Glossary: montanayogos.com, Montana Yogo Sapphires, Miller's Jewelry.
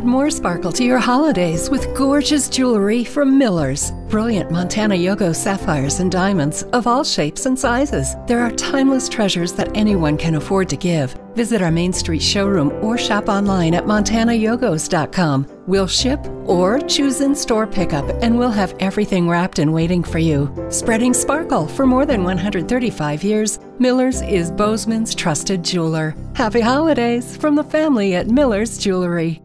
Add more sparkle to your holidays with gorgeous jewelry from Miller's. Brilliant Montana Yogo sapphires and diamonds of all shapes and sizes. There are timeless treasures that anyone can afford to give. Visit our Main Street showroom or shop online at montanayogos.com. We'll ship or choose in-store pickup, and we'll have everything wrapped and waiting for you. Spreading sparkle for more than 135 years, Miller's is Bozeman's trusted jeweler. Happy holidays from the family at Miller's Jewelry.